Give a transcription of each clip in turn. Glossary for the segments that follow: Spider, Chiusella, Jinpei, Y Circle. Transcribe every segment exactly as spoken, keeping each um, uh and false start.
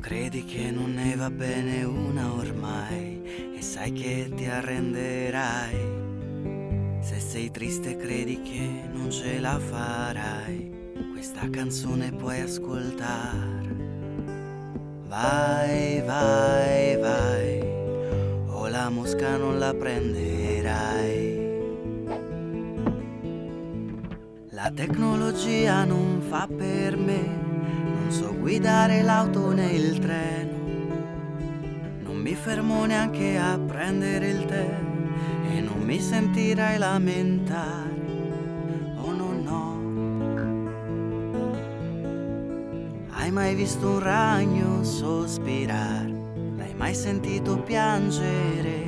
Credi che non ne va bene una ormai e sai che ti arrenderai. Se sei triste credi che non ce la farai, questa canzone puoi ascoltar. Vai, vai, vai, o la mosca non la prenderai. La tecnologia non fa per me, non so guidare l'auto né il treno, non mi fermo neanche a prendere il tè e non mi sentirai lamentare, oh no no. Hai mai visto un ragno sospirare? L'hai mai sentito piangere?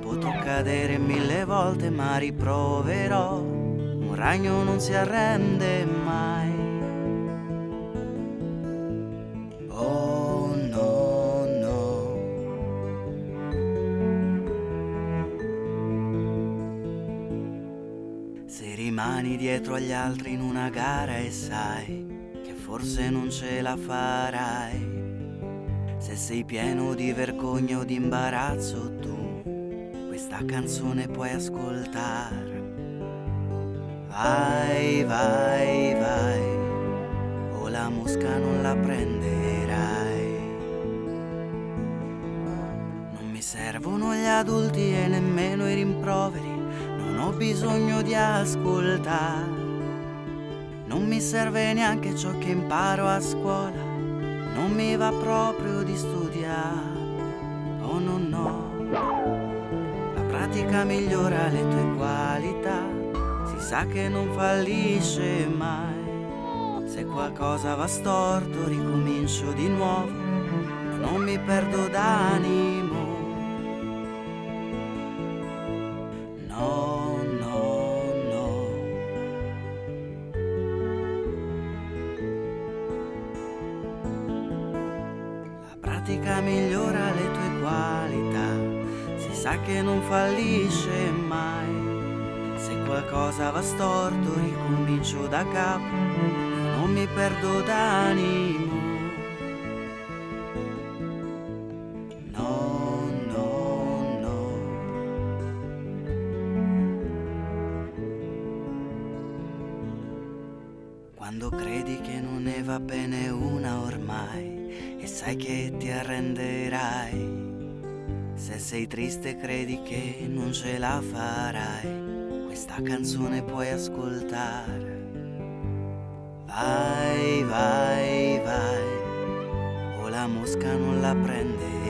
Potrò cadere mille volte ma riproverò, un ragno non si arrende mai. Rimani dietro agli altri in una gara e sai che forse non ce la farai. Se sei pieno di vergogna o di imbarazzo tu, questa canzone puoi ascoltar. Vai, vai, vai, o la mosca non la prenderai. Non mi servono gli adulti e nemmeno i rimproveri, non ho bisogno di ascoltare, non mi serve neanche ciò che imparo a scuola, non mi va proprio di studiare, oh no no. La pratica migliora le tue qualità, si sa che non fallisce mai. Se qualcosa va storto ricomincio di nuovo, non mi perdo d'animo. Migliora le tue qualità, si sa che non fallisce mai. Se qualcosa va storto ricomincio da capo, non mi perdo d'animo. No, no, no. Quando credi che non ne va bene una ormai e sai che ti arrenderai, se sei triste credi che non ce la farai, questa canzone puoi ascoltare. Vai, vai, vai, o la mosca non la prende.